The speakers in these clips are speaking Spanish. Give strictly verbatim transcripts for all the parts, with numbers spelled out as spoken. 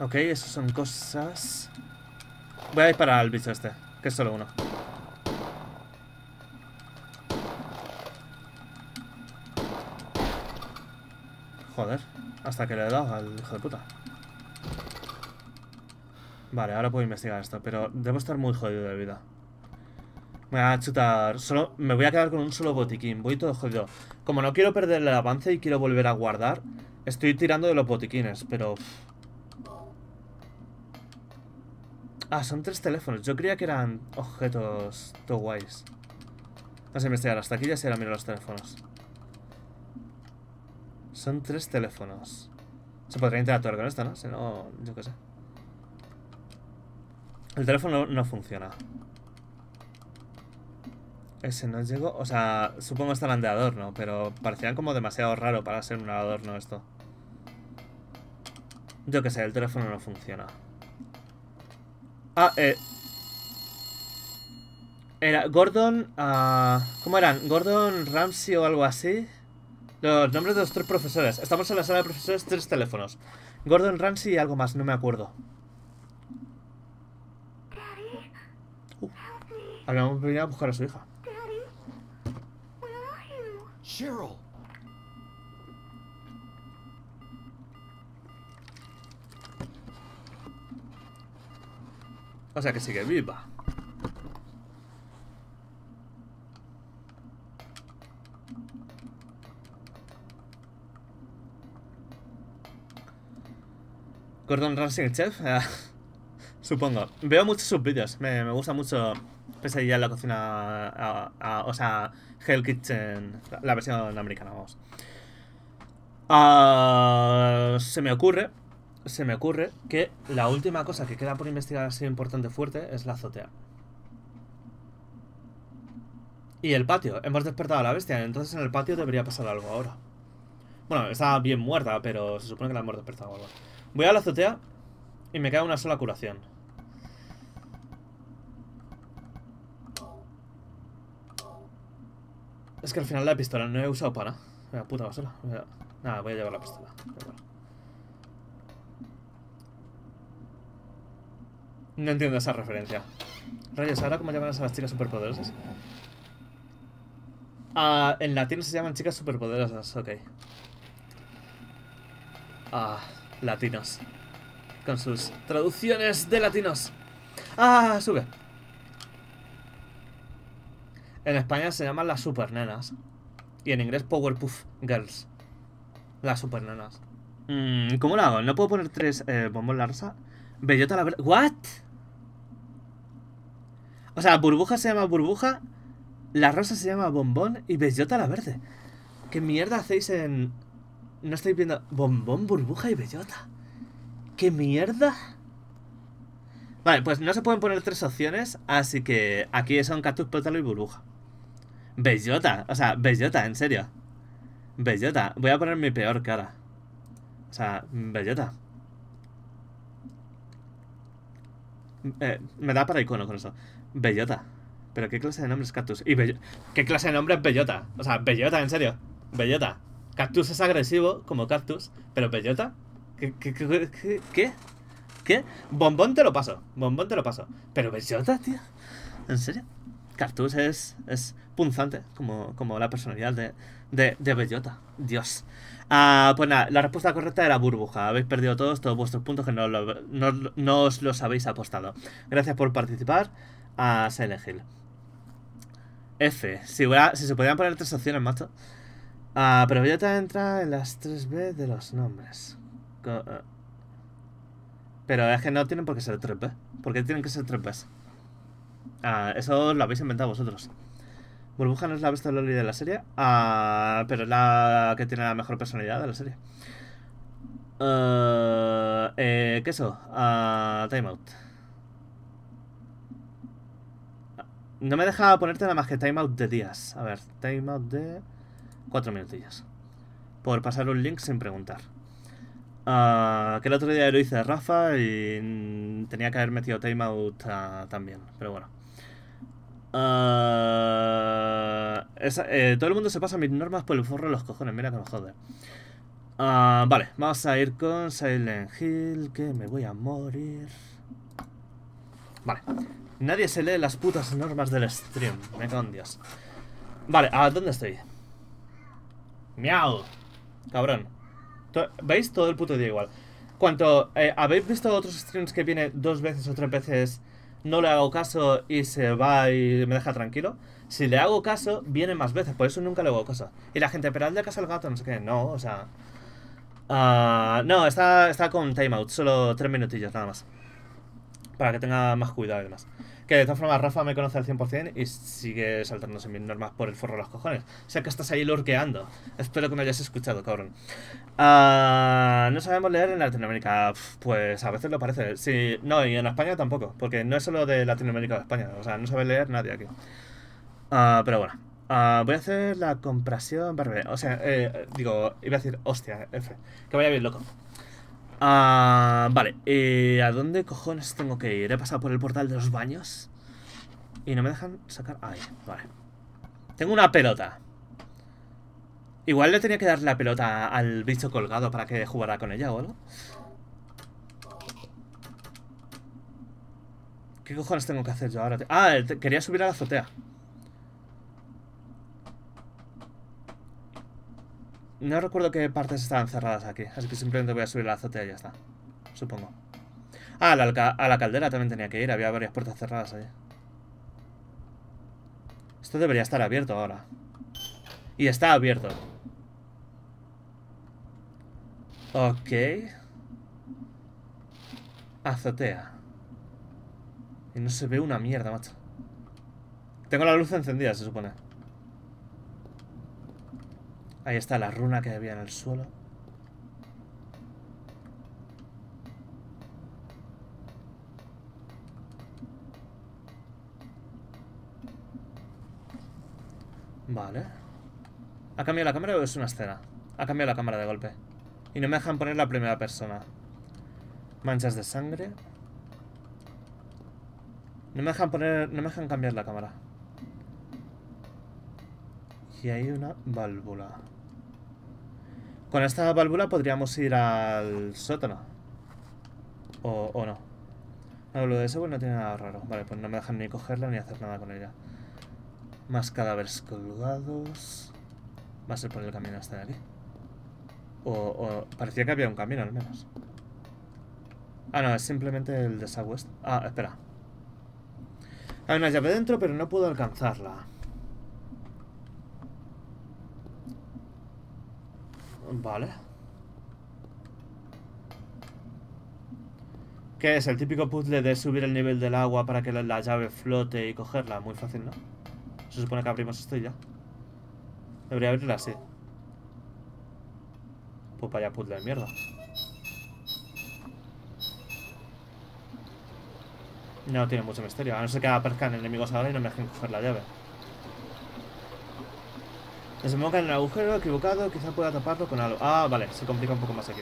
Ok, eso son cosas. Voy a disparar al bicho este, que es solo uno. Joder, hasta que le he dado al hijo de puta. Vale, ahora puedo investigar esto, pero debo estar muy jodido de vida. Me voy a chutar, solo, me voy a quedar con un solo botiquín, voy todo jodido. Como no quiero perder el avance y quiero volver a guardar, estoy tirando de los botiquines, pero... Ah, son tres teléfonos, yo creía que eran objetos todo guays. Vamos a investigar, hasta aquí ya se miro los teléfonos. Son tres teléfonos. Se podría interactuar con esto, ¿no? Si no, yo qué sé. El teléfono no funciona. Ese no llegó, o sea, supongo estarán de adorno, pero parecían como demasiado raro para ser un adorno esto. Yo qué sé, el teléfono no funciona. Ah, eh. Era Gordon, uh, ¿cómo eran? Gordon, Ramsay o algo así. Los nombres de los tres profesores. Estamos en la sala de profesores, tres teléfonos. Gordon, Ramsay y algo más, no me acuerdo. Uh, Habíamos venido a buscar a su hija. Cheryl. O sea que sigue viva. Gordon Ramsay, el chef. Supongo. Veo muchos sus vídeos. Me, me gusta mucho. Pesadilla en la cocina, a, a, o sea, Hell Kitchen, la, la versión americana, vamos. Uh, se me ocurre, se me ocurre que la última cosa que queda por investigar así importante fuerte es la azotea. Y el patio, hemos despertado a la bestia, entonces en el patio debería pasar algo ahora. Bueno, está bien muerta, pero se supone que la hemos despertado algo. Voy a la azotea y me queda una sola curación. Es que al final la pistola no he usado para nada. Mira, puta basura. Mira. Nada, voy a llevar la pistola. No entiendo esa referencia. Rayos, ¿ahora cómo llaman a las chicas superpoderosas? Ah, en latín se llaman chicas superpoderosas, ok. Ah, latinos. Con sus traducciones de latinos. Ah, sube. En España se llaman las supernenas. Y en inglés Powerpuff Girls. Las supernenas. Mm, ¿Cómo lo hago? ¿No puedo poner tres eh, bombos larsa? Bellota la verdad. ¿What? O sea, burbuja se llama burbuja. La rosa se llama bombón. Y bellota la verde. ¿Qué mierda hacéis en...? No estoy viendo... Bombón, burbuja y bellota. ¿Qué mierda? Vale, pues no se pueden poner tres opciones. Así que aquí son cactus, pétalo y burbuja. Bellota, o sea, bellota, en serio. Bellota, voy a poner mi peor cara. O sea, bellota. Eh, me da para icono con eso. Bellota. Pero ¿qué clase de nombre es cactus? Y bello... ¿Qué clase de nombre es bellota? O sea, bellota, en serio. Bellota. Cactus es agresivo, como cactus. Pero bellota. ¿Qué? ¿Qué? ¿Qué? ¿Qué? ¿Qué? ¿Qué? Bombón te lo paso, bombón te lo paso. Pero bellota, tío. ¿En serio? Cactus es, es punzante, como, como la personalidad de, de, de bellota. Dios. Ah, pues nada, la respuesta correcta era burbuja. Habéis perdido todos, todos vuestros puntos que no, lo, no, no os los habéis apostado. Gracias por participar a Silent Hill. F. Si, hubiera, si se podían poner tres opciones, macho. Ah, pero bellota entra en las tres B de los nombres. Co Pero es que no tienen por qué ser tres B. ¿Por qué tienen que ser tres B? Ah, eso lo habéis inventado vosotros. Burbuja no es la bestia Loli de la serie. Ah, pero es la que tiene la mejor personalidad de la serie. Uh, eh, ¿Qué eso? Uh, timeout. No me deja ponerte nada más que timeout de días. A ver, timeout de cuatro minutillos. Por pasar un link sin preguntar. Uh, que el otro día lo hice a Rafa y tenía que haber metido timeout uh, también, pero bueno. Uh, esa, eh, todo el mundo se pasa mis normas por el forro de los cojones, mira que me jode. Uh, vale, vamos a ir con Silent Hill, que me voy a morir. Vale. Nadie se lee las putas normas del stream. Me cago en Dios. Vale, ¿a dónde estoy? Miau. Cabrón. ¿Veis? Todo el puto día igual. Cuanto eh, habéis visto otros streams que viene dos veces o tres veces, no le hago caso y se va y me deja tranquilo. Si le hago caso, viene más veces. Por eso nunca le hago caso. Y la gente, pero hazle caso al gato, no sé qué. No, o sea... Uh, no, está, está con timeout. Solo tres minutillos nada más. Para que tenga más cuidado y demás. Que de todas formas Rafa me conoce al cien por cien y sigue saltándose mis normas por el forro de los cojones. O sea que estás ahí lurqueando. Espero que me hayas escuchado, cabrón. Uh, no sabemos leer en Latinoamérica. Pues a veces lo parece. Sí, no, y en España tampoco. Porque no es solo de Latinoamérica o de España. O sea, no sabe leer nadie aquí. Uh, pero bueno. Uh, voy a hacer la compresión breve. O sea, eh, digo, iba a decir, hostia, F. Que vaya bien, loco. Uh, vale, ¿y a dónde cojones tengo que ir? He pasado por el portal de los baños y no me dejan sacar... Ahí, vale. Tengo una pelota. Igual le tenía que dar la pelota al bicho colgado para que jugara con ella o algo. ¿Qué cojones tengo que hacer yo ahora? Ah, quería subir a la azotea. No recuerdo qué partes estaban cerradas aquí, así que simplemente voy a subir a la azotea y ya está. Supongo. Ah, a la, a la caldera también tenía que ir, había varias puertas cerradas allí. Esto debería estar abierto ahora. Y está abierto. Ok. Azotea. Y no se ve una mierda, macho. Tengo la luz encendida, se supone. Ahí está la runa que había en el suelo. Vale. ¿Ha cambiado la cámara o es una escena? Ha cambiado la cámara de golpe. Y no me dejan poner la primera persona. Manchas de sangre. No me dejan poner... No me dejan cambiar la cámara. Y hay una válvula. Con esta válvula podríamos ir al sótano. O, o no. No, lo de ese pues no tiene nada raro. Vale, pues no me dejan ni cogerla ni hacer nada con ella. Más cadáveres colgados. Va a ser por el camino hasta de aquí. O, o parecía que había un camino al menos. Ah, no, es simplemente el desagüe. Ah, espera. Hay una llave dentro, pero no puedo alcanzarla. Vale. ¿Qué es? El típico puzzle de subir el nivel del agua para que la, la llave flote y cogerla. Muy fácil, ¿no? Se supone que abrimos esto y ya. Debería abrirla así. Pues vaya puzzle de mierda. No tiene mucho misterio. A no ser que aparezcan enemigos ahora y no me dejen coger la llave. Desemboca en el agujero equivocado, quizá pueda taparlo con algo. Ah, vale, se complica un poco más aquí.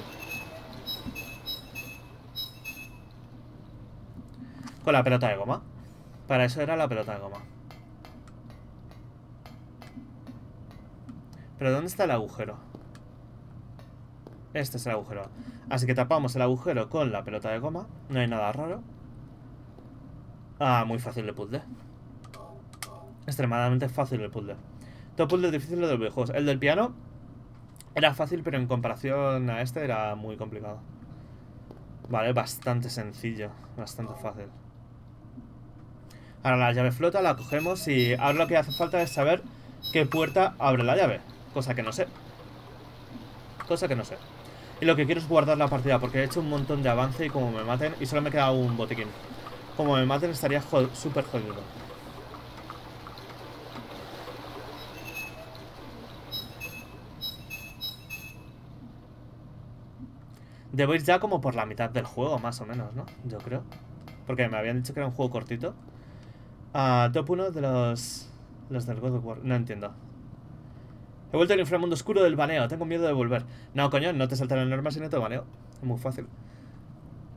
Con la pelota de goma. Para eso era la pelota de goma. Pero ¿dónde está el agujero? Este es el agujero. Así que tapamos el agujero con la pelota de goma. No hay nada raro. Ah, muy fácil de puzzle. Extremadamente fácil de puzzle. Todo puzzle difícil de los videojuegos. El del piano era fácil, pero en comparación a este era muy complicado. Vale, bastante sencillo. Bastante fácil. Ahora la llave flota, la cogemos y ahora lo que hace falta es saber qué puerta abre la llave. Cosa que no sé. Cosa que no sé. Y lo que quiero es guardar la partida porque he hecho un montón de avance y como me maten... Y solo me queda un botiquín. Como me maten estaría jod- súper jodido. Debo ir ya como por la mitad del juego, más o menos, ¿no? Yo creo. Porque me habían dicho que era un juego cortito. Uh, top uno de los... Los del God of War. No entiendo. He vuelto al inframundo oscuro del baneo. Tengo miedo de volver. No, coño, no te saltan las normas y no te baneo. Es muy fácil.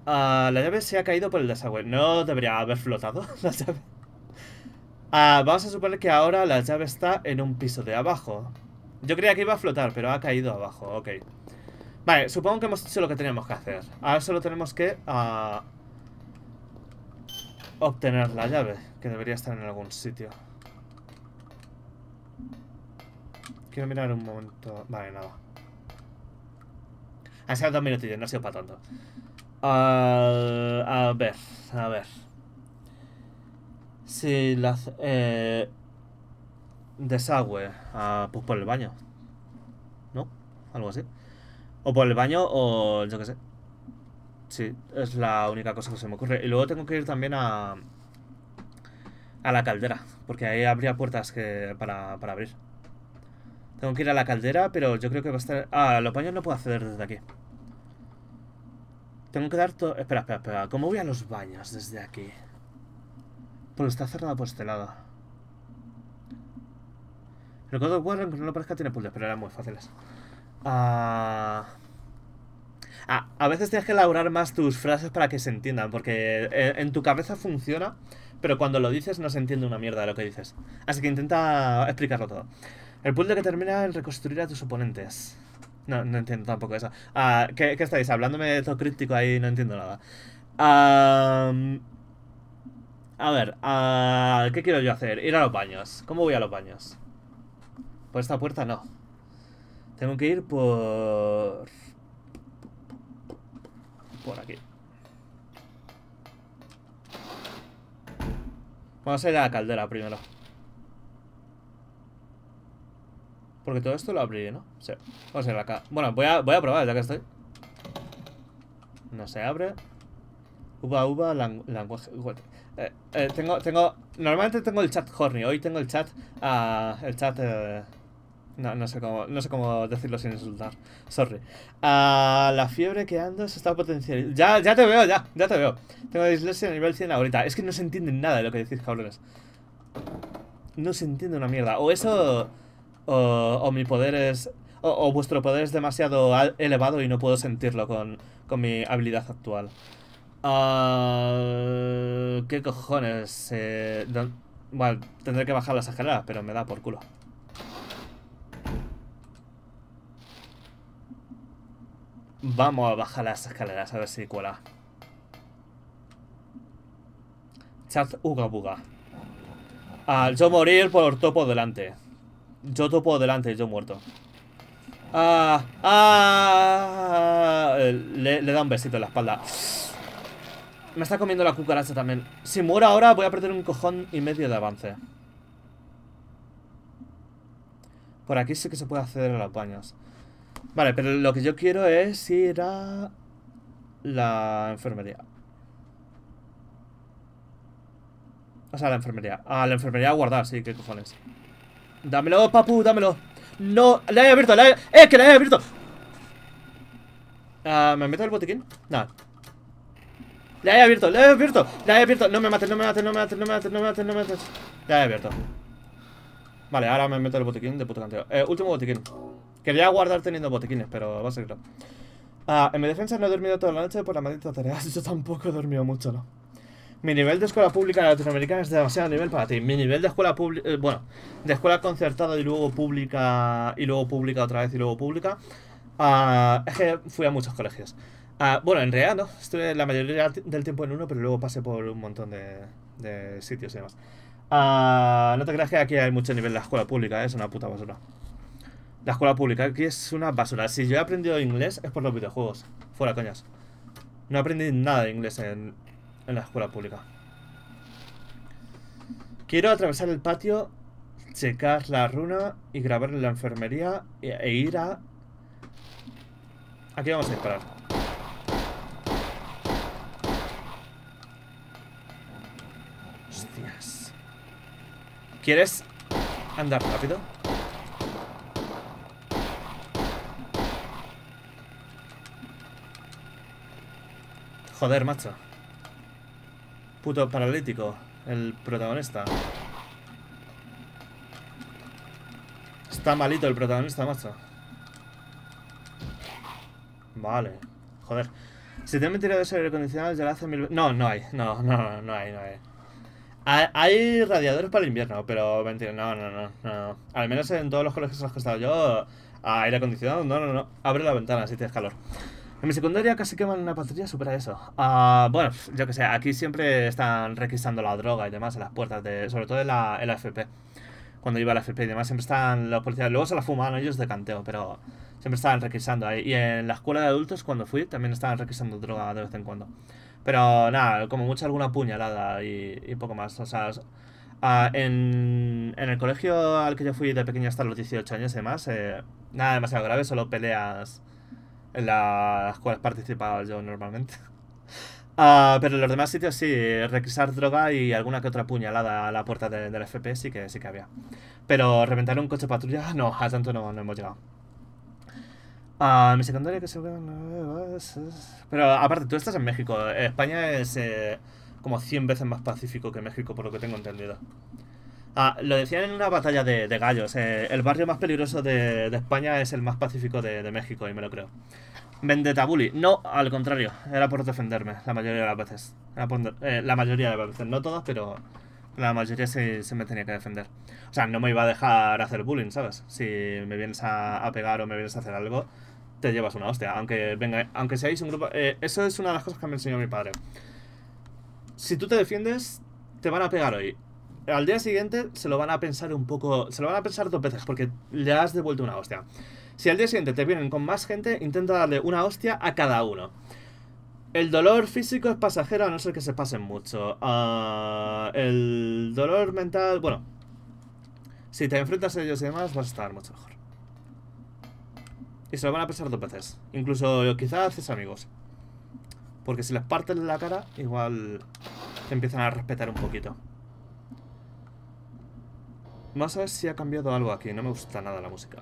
Uh, la llave se ha caído por el desagüe. No debería haber flotado la llave. Uh, vamos a suponer que ahora la llave está en un piso de abajo. Yo creía que iba a flotar, pero ha caído abajo. Ok. Vale, supongo que hemos hecho lo que teníamos que hacer. Ahora solo tenemos que uh, obtener la llave, que debería estar en algún sitio. Quiero mirar un momento. Vale, nada. Han sido dos minutillos, no ha sido para tanto. Uh, a ver, a ver. Si la... Eh, desagüe. Uh, pues por el baño. ¿No? Algo así. O por el baño o yo qué sé. Sí, es la única cosa que se me ocurre. Y luego tengo que ir también a... A la caldera. Porque ahí habría puertas que para, para abrir. Tengo que ir a la caldera, pero yo creo que va a estar... Ah, los baños no puedo acceder desde aquí. Tengo que dar todo... Espera, espera, espera. ¿Cómo voy a los baños desde aquí? Pues está cerrado por este lado. El God of War, aunque no lo parezca, tiene puzzles, pero eran muy fáciles. Ah... Ah, a veces tienes que elaborar más tus frases para que se entiendan, porque en tu cabeza funciona, pero cuando lo dices no se entiende una mierda de lo que dices. Así que intenta explicarlo todo. El puzzle que termina en reconstruir a tus oponentes. No, no entiendo tampoco eso. Ah, ¿qué, ¿Qué estáis? Hablándome de todo críptico ahí, no entiendo nada. Ah, a ver, ah, ¿qué quiero yo hacer? Ir a los baños. ¿Cómo voy a los baños? Por esta puerta no. Tengo que ir por... Por aquí. Vamos a ir a la caldera primero. Porque todo esto lo abriré, ¿no? Sí. Vamos a ir acá. Bueno, voy a, voy a probar ya que estoy. No se abre. Uva, uva, lenguaje. Eh, eh, tengo, tengo... Normalmente tengo el chat horny. Hoy tengo el chat... Uh, el chat... Eh, no, no sé cómo, no sé cómo decirlo sin insultar. Sorry. Uh, la fiebre que ando se está potencializando. Ya, ya te veo, ya. Ya te veo. Tengo dislexia a nivel cien ahorita. Es que no se entiende nada de lo que decís, cabrones. No se entiende una mierda. O eso... O, o mi poder es... O, o vuestro poder es demasiado elevado y no puedo sentirlo con, con mi habilidad actual. Uh, ¿Qué cojones? Eh, don, bueno, tendré que bajar las escaleras, pero me da por culo. Vamos a bajar las escaleras, a ver si cuela. Chat uga buga. Uh, yo morir por topo delante. Yo topo delante, yo muerto. Ah, ah, le, le da un besito en la espalda. Me está comiendo la cucaracha también. Si muero ahora voy a perder un cojón y medio de avance. Por aquí sí que se puede acceder a los baños. Vale, pero lo que yo quiero es ir a la enfermería. O sea, a la enfermería. A la enfermería a guardar, sí, qué cojones. Dámelo, papu, dámelo. No, la he abierto, la he... ¡Eh, que la he abierto! Uh, ¿Me meto el botiquín? No. La he abierto, la he abierto, la he abierto. No me mates, no me mates, no me mates, no me mates, no me mates, no me mates. La he abierto. Vale, ahora me meto el botiquín de puto canteo. Eh, último botiquín. Quería guardar teniendo botiquines, pero va a ser claro. Ah, en mi defensa no he dormido toda la noche por la maldita tarea. Yo tampoco he dormido mucho, ¿no? Mi nivel de escuela pública latinoamericana es demasiado nivel para ti. Mi nivel de escuela pública... Eh, bueno, de escuela concertada y luego pública... Y luego pública otra vez y luego pública. Uh, es que fui a muchos colegios. Uh, bueno, en realidad no. Estuve la mayoría del tiempo en uno, pero luego pasé por un montón de, de sitios y demás. Uh, no te creas que aquí hay mucho nivel de la escuela pública, ¿eh? Es una puta basura. La escuela pública aquí es una basura. Si yo he aprendido inglés es por los videojuegos. Fuera, coñas. No aprendí nada de inglés en... En la escuela pública. Quiero atravesar el patio, checar la runa y grabar en la enfermería e, e ir a... Aquí vamos a disparar. Hostias. ¿Quieres andar rápido? Joder, macho. Puto paralítico, el protagonista. Está malito el protagonista, macho. Vale, joder. Si te han metido de aire acondicionado ya lo hace mil... No, no hay, no, no, no hay, no hay. Hay, hay radiadores para el invierno, pero mentira, no, no, no, no. Al menos en todos los colegios en los que he estado yo Ah, aire acondicionado, no, no, no. Abre la ventana si tienes calor. En mi secundaria casi queman una patrulla, supera eso. Ah, bueno, yo que sé, aquí siempre están requisando la droga y demás en las puertas, de, sobre todo en la, en la F P. Cuando iba a la F P y demás, siempre están los policías. Luego se la fuman ellos de canteo, pero siempre estaban requisando ahí. Y en la escuela de adultos, cuando fui, también estaban requisando droga de vez en cuando. Pero nada, como mucho alguna puñalada y, y poco más. O sea, Uh, en, en el colegio al que yo fui de pequeño hasta los dieciocho años y demás, eh, nada demasiado grave, solo peleas en la, las cuales participaba yo normalmente. Uh, pero en los demás sitios sí, requisar droga y alguna que otra puñalada a la puerta de, de la F P sí que, sí que había. Pero reventar un coche patrulla, no, a tanto no, no hemos llegado. Uh, mi secundaria que se... Pero aparte, tú estás en México, España es... Eh, como cien veces más pacífico que México, por lo que tengo entendido. Ah, lo decían en una batalla de, de gallos. Eh, el barrio más peligroso de, de España es el más pacífico de, de México, y me lo creo. Vendetabuli. No, al contrario. Era por defenderme, la mayoría de las veces. Era por, eh, la mayoría de las veces. No todas, pero la mayoría sí, sí me tenía que defender. O sea, no me iba a dejar hacer bullying, ¿sabes? Si me vienes a, a pegar o me vienes a hacer algo, te llevas una hostia. Aunque venga, aunque seáis un grupo... Eh, eso es una de las cosas que me enseñó mi padre. Si tú te defiendes, te van a pegar hoy. Al día siguiente se lo van a pensar un poco... Se lo van a pensar dos veces porque le has devuelto una hostia. Si al día siguiente te vienen con más gente, intenta darle una hostia a cada uno. El dolor físico es pasajero a no ser que se pasen mucho. Uh, el dolor mental... Bueno, si te enfrentas a ellos y demás, vas a estar mucho mejor. Y se lo van a pensar dos veces. Incluso quizás haces amigos. Porque si les partes la cara, igual te empiezan a respetar un poquito. Vamos a ver si ha cambiado algo aquí. No me gusta nada la música.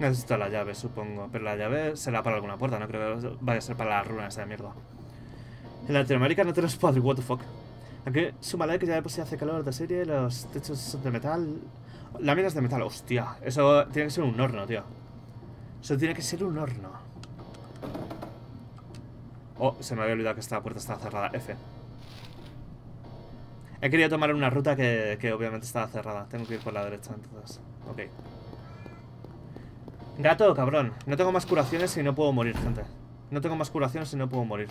Necesito la llave, supongo. Pero la llave será para alguna puerta. No creo que vaya a ser para las runas de mierda. En Latinoamérica no tenemos padre. What the fuck. Aquí súmale que ya de por sí hace calor de serie. Los techos son de metal. Láminas de metal. Hostia. Eso tiene que ser un horno, tío. Eso tiene que ser un horno. Oh, se me había olvidado que esta puerta estaba cerrada. F. He querido tomar una ruta que, que obviamente estaba cerrada. Tengo que ir por la derecha, entonces. Ok. Gato, cabrón. No tengo más curaciones y no puedo morir, gente. No tengo más curaciones y no puedo morir.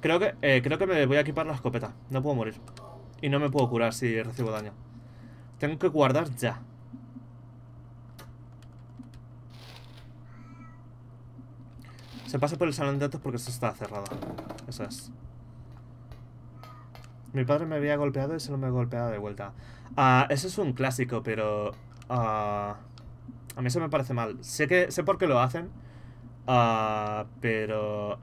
Creo que, eh, creo que me voy a equipar la escopeta. No puedo morir. Y no me puedo curar si recibo daño. Tengo que guardar ya. Se pasa por el salón de datos porque esto está cerrado. Eso es. Mi padre me había golpeado y solo me ha golpeado de vuelta. Ah, uh, eso es un clásico, pero... Uh, a mí eso me parece mal. Sé que sé por qué lo hacen. Uh, pero...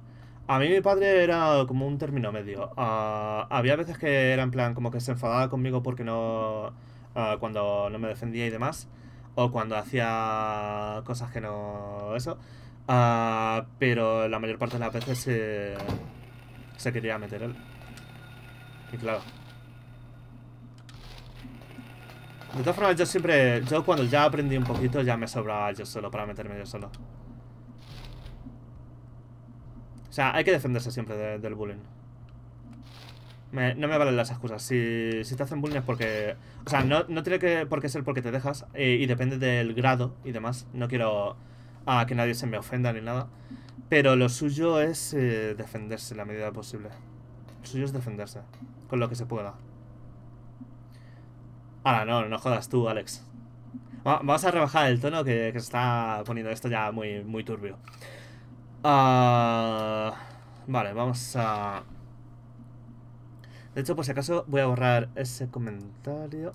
A mí mi padre era como un término medio. Uh, había veces que era en plan como que se enfadaba conmigo porque no... Uh, cuando no me defendía y demás. O cuando hacía cosas que no... Eso... Uh, pero la mayor parte de las veces se, se quería meter él. Y claro. De todas formas, yo siempre... Yo cuando ya aprendí un poquito, ya me sobraba yo solo para meterme yo solo. O sea, hay que defenderse siempre de, del bullying. Me, no me valen las excusas. Si, si te hacen bullying es porque... O sea, no, no tiene que, por qué ser porque te dejas. Y, y depende del grado y demás. No quiero... a que nadie se me ofenda ni nada. Pero lo suyo es eh, defenderse en la medida posible. Lo suyo es defenderse. Con lo que se pueda. Ahora, no, no jodas tú, Alex. Va, vamos a rebajar el tono que, que se está poniendo esto ya muy, muy turbio. Uh, vale, vamos a... De hecho, por si acaso, voy a borrar ese comentario.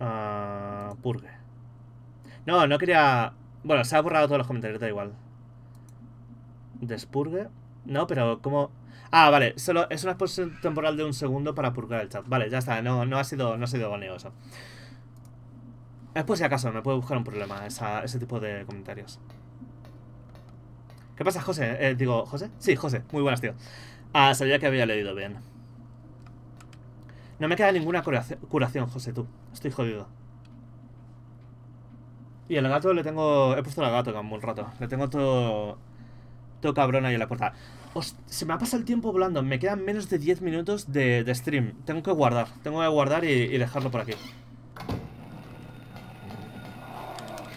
Uh, purgue. No, no quería... Bueno, se ha borrado todos los comentarios, da igual. ¿Despurgue? No, pero ¿cómo...? Ah, vale, solo es una exposición temporal de un segundo para purgar el chat. Vale, ya está, no, no ha sido no ha sido bonito eso. Es por si acaso, me puede buscar un problema esa, ese tipo de comentarios. ¿Qué pasa, José? Eh, digo, ¿José? Sí, José, muy buenas, tío. Ah, sabía que había leído bien. No me queda ninguna curación, José, tú. Estoy jodido. Y el gato le tengo... He puesto al gato como un rato. Le tengo todo... Todo cabrón ahí en la puerta. Os, se me ha pasado el tiempo volando. Me quedan menos de diez minutos de, de stream. Tengo que guardar, tengo que guardar y, y dejarlo por aquí.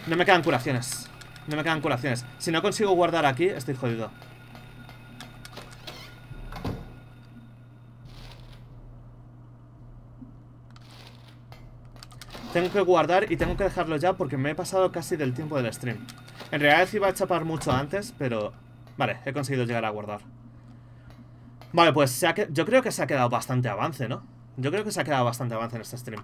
No me quedan curaciones. No me quedan curaciones. Si no consigo guardar aquí, estoy jodido. Tengo que guardar y tengo que dejarlo ya porque me he pasado casi del tiempo del stream. En realidad iba a chapar mucho antes, pero... Vale, he conseguido llegar a guardar. Vale, pues se ha que... yo creo que se ha quedado bastante avance, ¿no? Yo creo que se ha quedado bastante avance en este stream.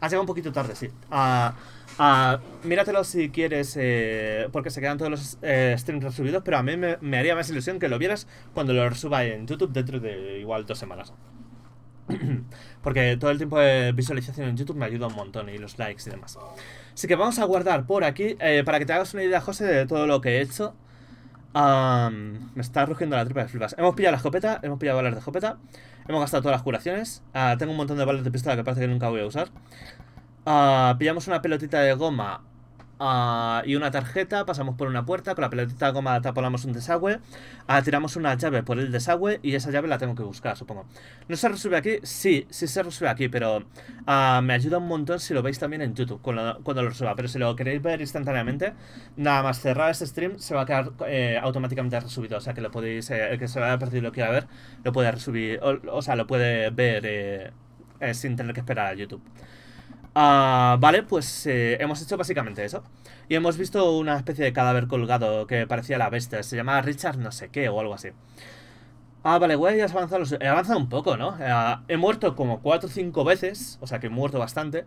Has llegado un poquito tarde, sí. Ah... Uh, míratelo si quieres, eh, porque se quedan todos los eh, streams resubidos. Pero a mí me, me haría más ilusión que lo vieras cuando lo resuba en YouTube dentro de igual dos semanas. Porque todo el tiempo de visualización en YouTube me ayuda un montón, y los likes y demás. Así que vamos a guardar por aquí, eh, para que te hagas una idea, José, de todo lo que he hecho. Um, me está rugiendo la tripa de flipas. Hemos pillado la escopeta, hemos pillado balas de escopeta. Hemos gastado todas las curaciones. uh, Tengo un montón de balas de pistola que parece que nunca voy a usar. Uh, pillamos una pelotita de goma uh, y una tarjeta, pasamos por una puerta, con la pelotita de goma tapamos un desagüe, uh, tiramos una llave por el desagüe y esa llave la tengo que buscar, supongo. ¿No se resuelve aquí? Sí, sí se resuelve aquí, pero uh, me ayuda un montón si lo veis también en YouTube cuando, cuando lo resuelva. Pero si lo queréis ver instantáneamente, nada más cerrar este stream se va a quedar eh, automáticamente resubido, o sea que lo podéis, eh, el que se vaya perdido y lo quiera ver, lo puede resubir, o, o sea, lo puede ver eh, eh, sin tener que esperar a YouTube. Uh, vale, pues eh, hemos hecho básicamente eso. Y hemos visto una especie de cadáver colgado que parecía la bestia. Se llamaba Richard no sé qué o algo así. Ah, vale, güey, has avanzado los... He avanzado un poco, ¿no? Uh, he muerto como cuatro o cinco veces. O sea que he muerto bastante.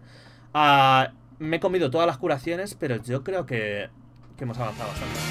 uh, Me he comido todas las curaciones, pero yo creo que, que hemos avanzado bastante.